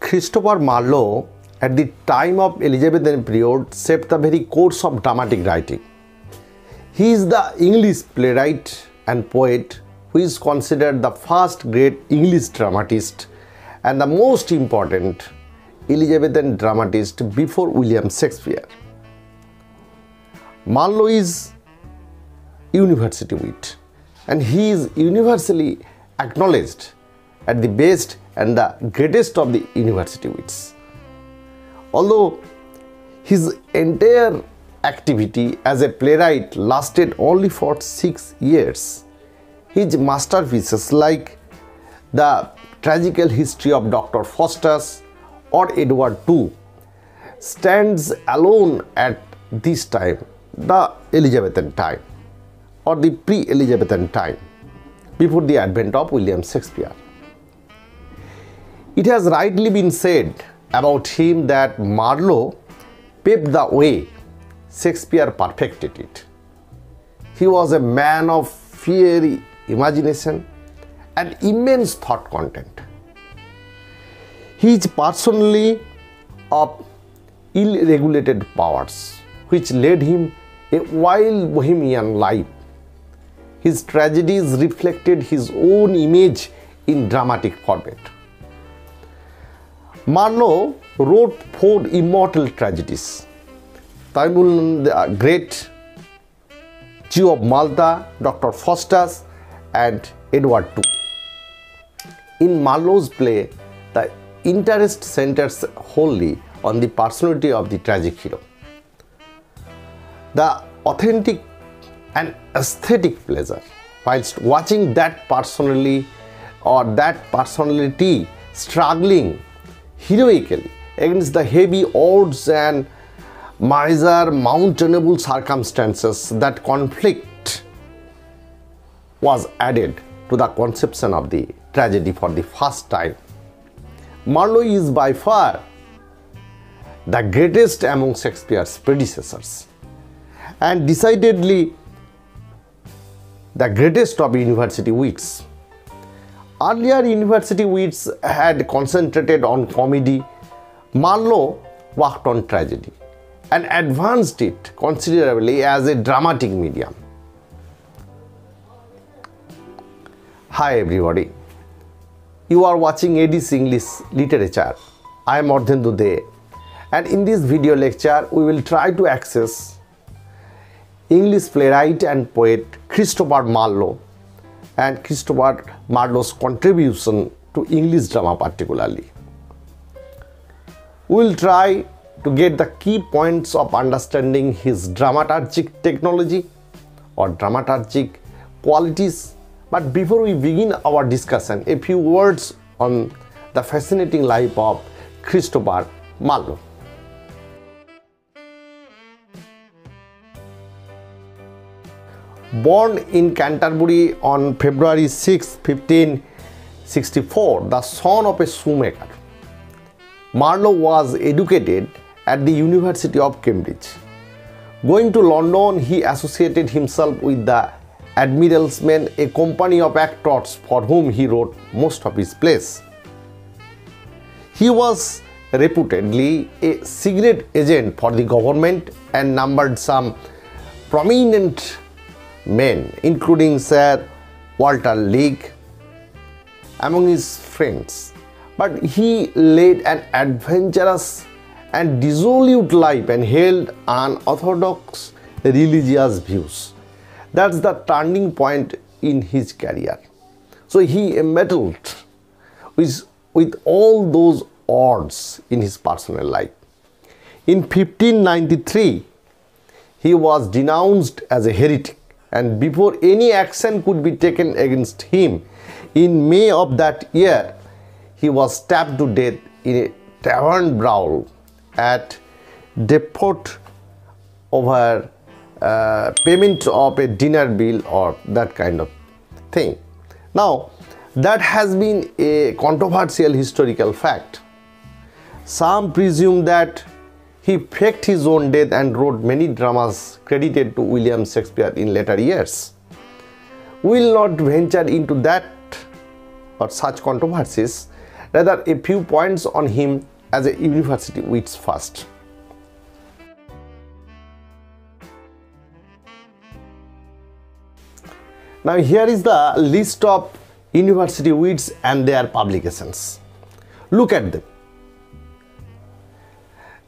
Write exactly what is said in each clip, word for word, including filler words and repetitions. Christopher Marlowe, at the time of Elizabethan period, shaped the very course of dramatic writing. He is the English playwright and poet who is considered the first great English dramatist and the most important Elizabethan dramatist before William Shakespeare. Marlowe is University Wit, and he is universally acknowledged as the best and the greatest of the University Wits. Although his entire activity as a playwright lasted only for six years, his masterpieces like the tragical history of Doctor Faustus or Edward the Second stands alone at this time, the Elizabethan time or the pre-Elizabethan time, before the advent of William Shakespeare. It has rightly been said about him that Marlowe paved the way, Shakespeare perfected it. He was a man of fiery imagination and immense thought content. He is personally of ill-regulated powers, which led him a wild bohemian life. His tragedies reflected his own image in dramatic format. Marlowe wrote four immortal tragedies: Tamburlaine the Great, Jew of Malta, Doctor Faustus, and Edward the Second. In Marlowe's play, the interest centers wholly on the personality of the tragic hero. The authentic and aesthetic pleasure, whilst watching that personality or that personality struggling heroically against the heavy odds and miser mountainable circumstances that conflict, was added to the conception of the tragedy for the first time. Marlowe is by far the greatest among Shakespeare's predecessors and decidedly the greatest of University Wits. Earlier University Wits had concentrated on comedy. Marlowe worked on tragedy and advanced it considerably as a dramatic medium. Hi everybody, you are watching A D's English Literature. I am Ardhendu De, and in this video lecture we will try to access English playwright and poet Christopher Marlowe and Christopher Marlowe's contribution to English drama particularly. We will try to get the key points of understanding his dramaturgic technology or dramaturgic qualities. But before we begin our discussion, a few words on the fascinating life of Christopher Marlowe. Born in Canterbury on February sixth, fifteen sixty-four, the son of a shoemaker, Marlowe was educated at the University of Cambridge. Going to London, he associated himself with the Admiral's Men, a company of actors for whom he wrote most of his plays. He was reputedly a secret agent for the government and numbered some prominent men, including Sir Walter League, among his friends, but he led an adventurous and dissolute life and held unorthodox religious views. That's the turning point in his career. So he embattled with, with all those odds in his personal life. In fifteen ninety-three, he was denounced as a heretic, and before any action could be taken against him, in May of that year, he was stabbed to death in a tavern brawl at Deptford over uh, payment of a dinner bill or that kind of thing. Now, that has been a controversial historical fact. Some presume that He faked his own death and wrote many dramas credited to William Shakespeare in later years. We will not venture into that or such controversies, rather a few points on him as a University Wits first. Now here is the list of University Wits and their publications. Look at them.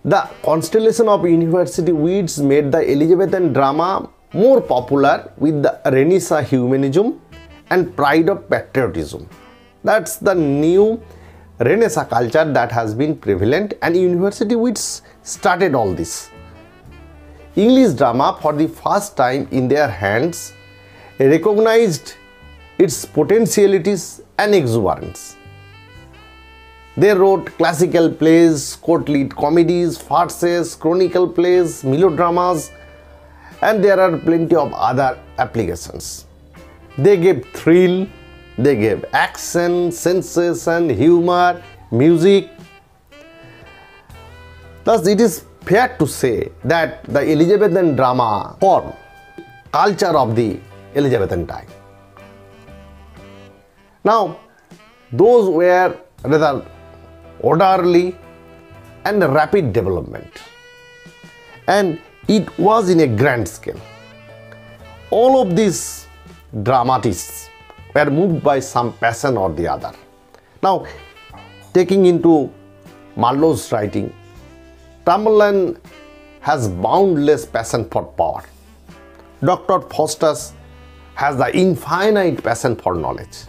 The constellation of University Wits made the Elizabethan drama more popular with the Renaissance humanism and pride of patriotism. That's the new Renaissance culture that has been prevalent, and University Wits started all this. English drama, for the first time in their hands, recognized its potentialities and exuberance. They wrote classical plays, courtly comedies, farces, chronicle plays, melodramas, and there are plenty of other applications. They gave thrill, they gave action, sensation, humor, music. Thus, it is fair to say that the Elizabethan drama formed the culture of the Elizabethan time. Now, those were rather orderly and rapid development, and it was in a grand scale. All of these dramatists were moved by some passion or the other. Now, taking into Marlowe's writing, Tamburlaine has boundless passion for power. Doctor Faustus has the infinite passion for knowledge.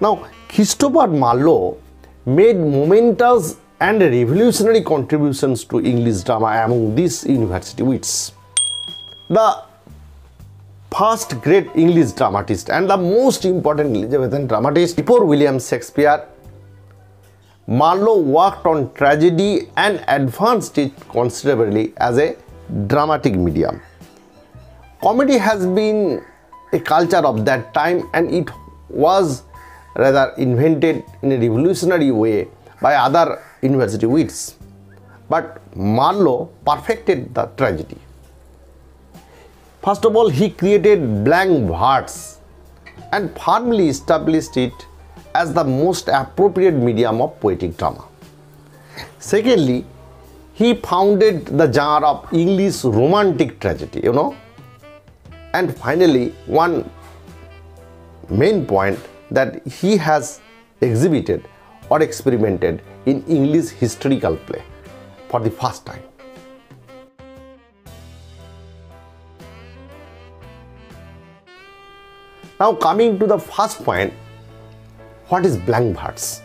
Now, Christopher Marlowe made momentous and revolutionary contributions to English drama among these University Wits. The first great English dramatist and the most important Elizabethan dramatist before William Shakespeare, Marlowe worked on tragedy and advanced it considerably as a dramatic medium. Comedy has been a culture of that time, and it was rather invented in a revolutionary way by other University Wits, but Marlowe perfected the tragedy. First of all, he created blank verse and firmly established it as the most appropriate medium of poetic drama. Secondly, he founded the genre of English romantic tragedy, you know. And finally, one main point that he has exhibited or experimented in English historical play for the first time. Now, coming to the first point, what is blank verse?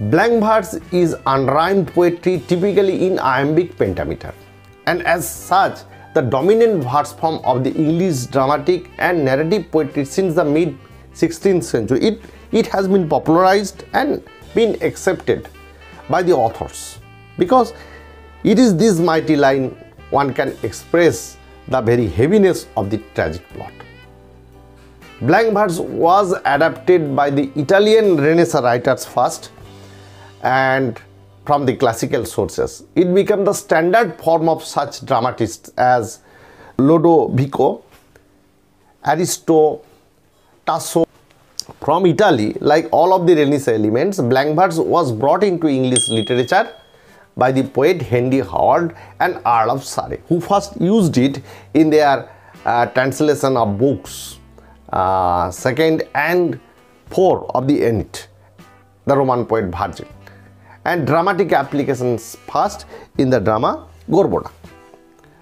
Blank verse is unrhymed poetry, typically in iambic pentameter, and as such the dominant verse form of the English dramatic and narrative poetry since the mid sixteenth century. It, it has been popularized and been accepted by the authors because it is this mighty line one can express the very heaviness of the tragic plot. Blank verse was adapted by the Italian Renaissance writers first and from the classical sources. It became the standard form of such dramatists as Lodovico, Ariosto, Tasso. From Italy, like all of the Renaissance elements, blank verse was brought into English literature by the poet Henry Howard and Earl of Surrey, who first used it in their uh, translation of books uh, second and four of the Aeneid, the Roman poet Virgil, and dramatic applications first in the drama Gorboduc.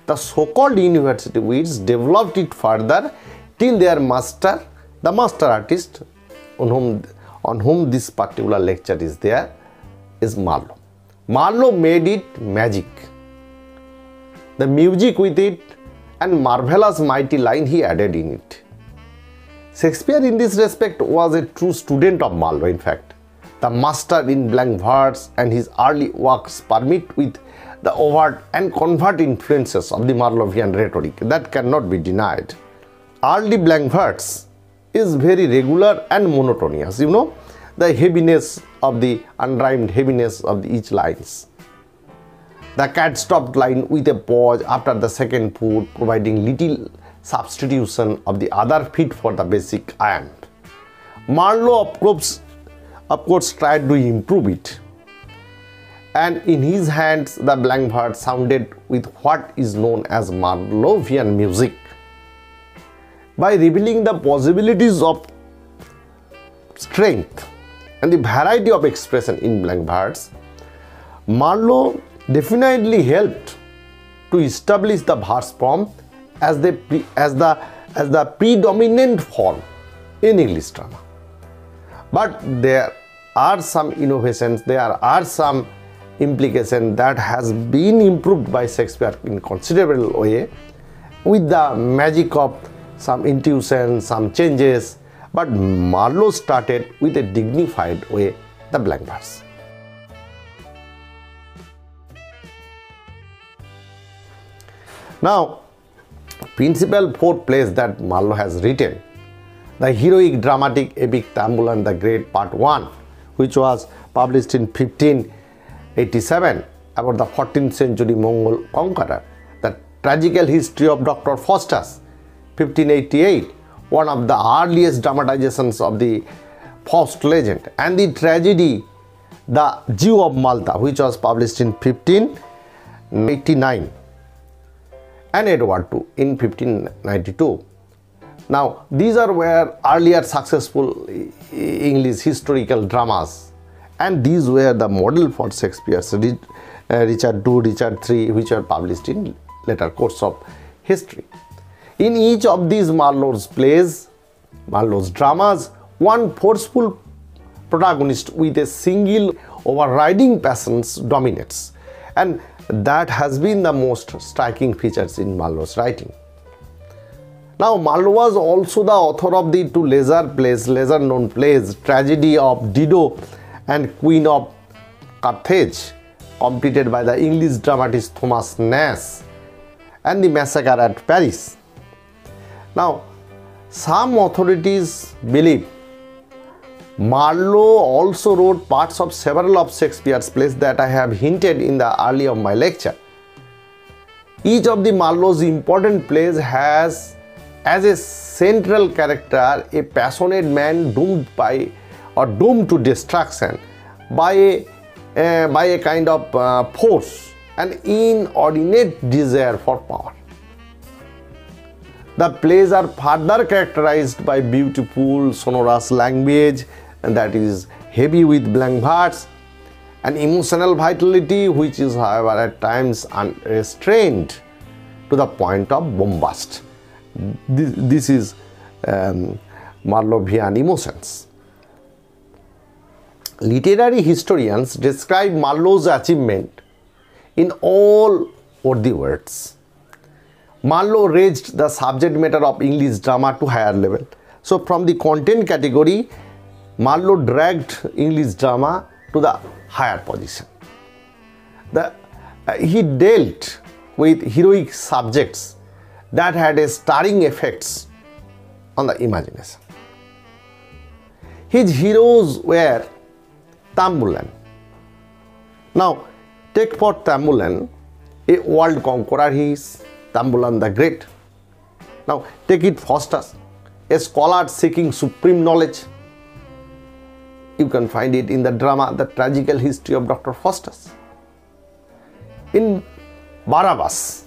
The so-called University Wits developed it further till their master, the master artist on whom, on whom this particular lecture is there, is Marlowe. Marlowe made it magic. The music with it and marvelous mighty line he added in it. Shakespeare in this respect was a true student of Marlowe, in fact. The master in blank verse and his early works permit with the overt and covert influences of the Marlowian rhetoric. That cannot be denied. Early blank verse is very regular and monotonous, you know, the heaviness of the unrhymed heaviness of the each lines. The cat stopped line with a pause after the second foot, providing little substitution of the other feet for the basic iron. Marlowe, of course, of course tried to improve it, and in his hands the blank verse sounded with what is known as Marlowian music. By revealing the possibilities of strength and the variety of expression in blank verse, Marlowe definitely helped to establish the verse form as the, as the, as the predominant form in English drama. But there are some innovations, there are some implications that has been improved by Shakespeare in considerable way with the magic of some intuition, some changes, but Marlowe started with a dignified way, the blank verse. Now, principal four plays that Marlowe has written: the heroic dramatic epic Tamburlaine the Great Part one, which was published in fifteen eighty-seven about the fourteenth century Mongol conqueror; the tragical history of Doctor Faustus, fifteen eighty-eight, one of the earliest dramatizations of the Faust legend; and the tragedy The Jew of Malta, which was published in fifteen ninety-nine, and Edward the Second in fifteen ninety-two. Now, these are where earlier successful English historical dramas, and these were the model for Shakespeare's Richard the Second, Richard the Third, which were published in later course of history. In each of these Marlowe's plays, Marlowe's dramas, one forceful protagonist with a single overriding passion dominates, and that has been the most striking features in Marlowe's writing. Now, Marlowe was also the author of the two lesser plays, lesser known plays, Tragedy of Dido and Queen of Carthage, completed by the English dramatist Thomas Nash, and The Massacre at Paris. Now, some authorities believe Marlowe also wrote parts of several of Shakespeare's plays that I have hinted in the early of my lecture. Each of the Marlowe's important plays has as a central character a passionate man doomed by or doomed to destruction by a, uh, by a kind of uh, force, an inordinate desire for power. The plays are further characterized by beautiful sonorous language, and that is heavy with blank verse, an emotional vitality which is however at times unrestrained to the point of bombast. This, this is um, Marlowian emotions. Literary historians describe Marlowe's achievement in all worthy words. Marlowe raised the subject matter of English drama to higher level. So from the content category, Marlowe dragged English drama to the higher position. The, uh, he dealt with heroic subjects that had a stirring effects on the imagination. His heroes were Tamburlaine. Now, take for Tamburlaine, a world conqueror he is, Tamburlaine the Great. Now, take it Faustus, a scholar seeking supreme knowledge. You can find it in the drama, The Tragical History of Doctor Faustus. In Barabbas,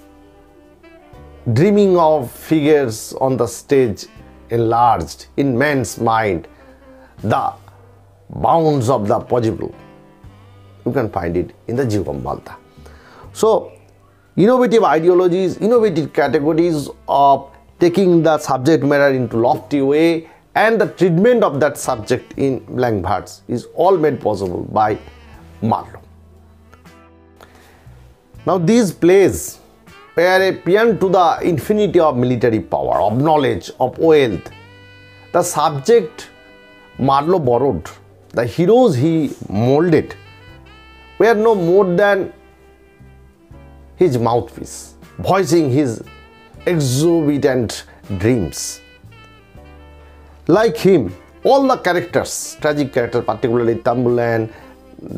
dreaming of figures on the stage enlarged in man's mind, the bounds of the possible. You can find it in the Jew of Malta. So, innovative ideologies, innovative categories of taking the subject matter into lofty way and the treatment of that subject in blank verse is all made possible by Marlowe. Now, these plays were a paean to the infinity of military power, of knowledge, of wealth. The subject Marlowe borrowed, the heroes he molded, were no more than his mouthpiece, voicing his exorbitant dreams. Like him, all the characters, tragic characters, particularly Tamburlaine,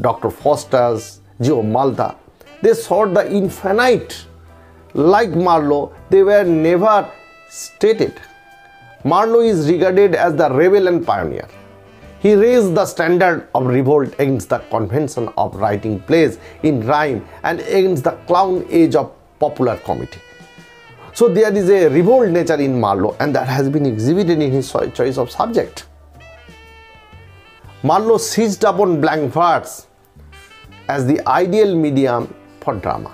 Doctor Faustus, Jew of Malta, They sought the infinite. Like Marlowe, they were never stated. Marlowe is regarded as the rebel and pioneer. He raised the standard of revolt against the convention of writing plays in rhyme and against the clown age of popular comedy. So there is a revolt nature in Marlowe, and that has been exhibited in his choice of subject. Marlowe seized upon blank verse as the ideal medium for drama,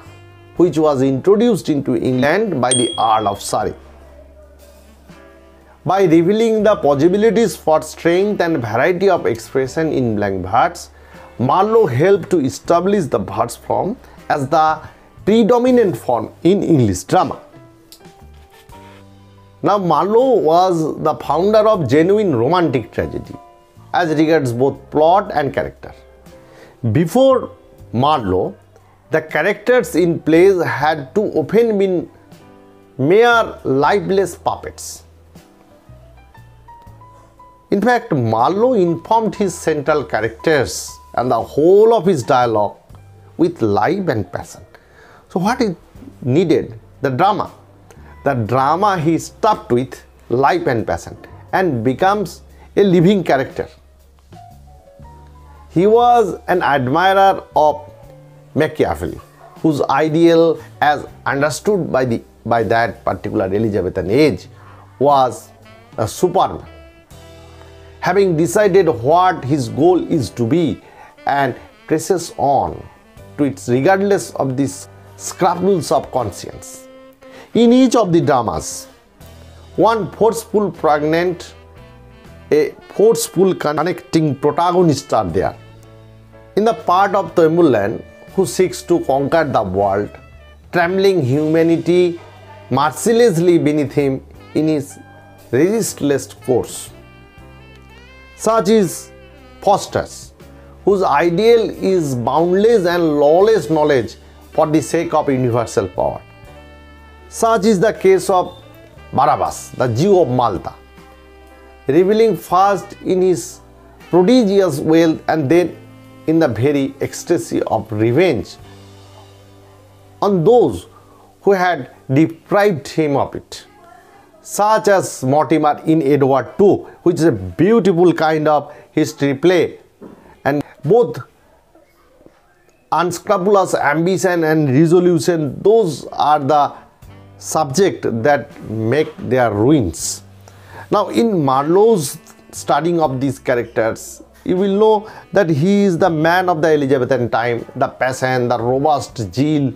which was introduced into England by the Earl of Surrey. By revealing the possibilities for strength and variety of expression in blank verse, Marlowe helped to establish the verse form as the predominant form in English drama. Now, Marlowe was the founder of genuine romantic tragedy, as regards both plot and character. Before Marlowe, the characters in plays had too often been mere lifeless puppets. In fact, Marlowe informed his central characters and the whole of his dialogue with life and passion. So what is needed? The drama. The drama he stuffed with life and passion and becomes a living character. He was an admirer of Machiavelli, whose ideal, as understood by, the, by that particular Elizabethan age, was a superman. Having decided what his goal is to be and presses on to it regardless of these scruples of conscience. In each of the dramas, one forceful pregnant, a forceful connecting protagonist are there. In the part of Tamburlaine, who seeks to conquer the world, trampling humanity mercilessly beneath him in his resistless course. Such is Faustus, whose ideal is boundless and lawless knowledge for the sake of universal power. Such is the case of Barabbas, the Jew of Malta, revealing first in his prodigious wealth and then in the very ecstasy of revenge on those who had deprived him of it. Such as Mortimer in Edward the Second, which is a beautiful kind of history play, and both unscrupulous ambition and resolution, those are the subject that make their ruins. Now, in Marlowe's studying of these characters, you will know that he is the man of the Elizabethan time, the passion, the robust zeal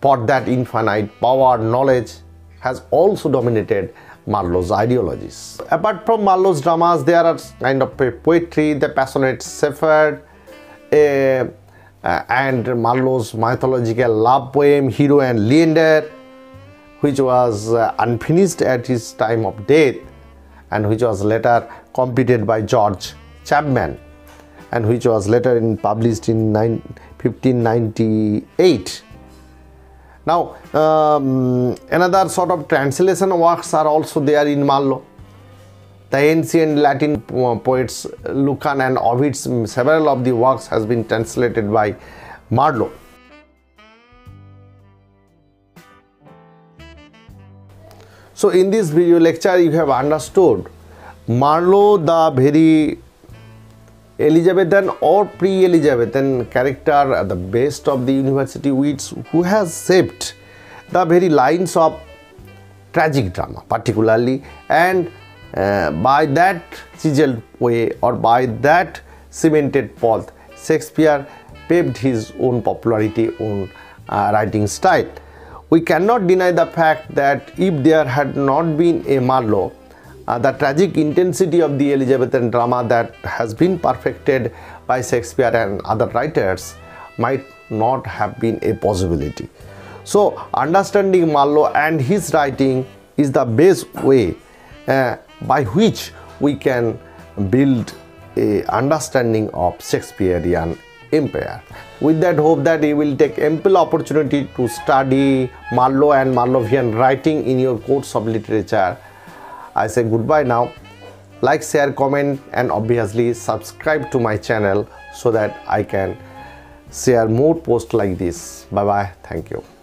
for that infinite power, knowledge has also dominated Marlowe's ideologies. Apart from Marlowe's dramas, there are kind of poetry, The Passionate Shepherd, uh, uh, and Marlowe's mythological love poem, Hero and Leander, which was uh, unfinished at his time of death, and which was later completed by George Chapman, and which was later in, published in fifteen ninety-eight. Now, um, another sort of translation works are also there in Marlowe. The ancient Latin poets Lucan and Ovid, several of the works has been translated by Marlowe. So, in this video lecture, you have understood Marlowe, the very Elizabethan or pre-Elizabethan character at the best of the University Wits, who has shaped the very lines of tragic drama particularly, and uh, by that chiseled way or by that cemented path, Shakespeare paved his own popularity, own uh, writing style. We cannot deny the fact that if there had not been a Marlowe, Uh, the tragic intensity of the Elizabethan drama that has been perfected by Shakespeare and other writers might not have been a possibility. So, understanding Marlowe and his writing is the best way uh, by which we can build an understanding of Shakespearean empire. With that, hope that you will take ample opportunity to study Marlowe and Marlowean writing in your course of literature. I say goodbye now. Like, share, comment, and obviously subscribe to my channel so that I can share more posts like this. Bye bye. Thank you.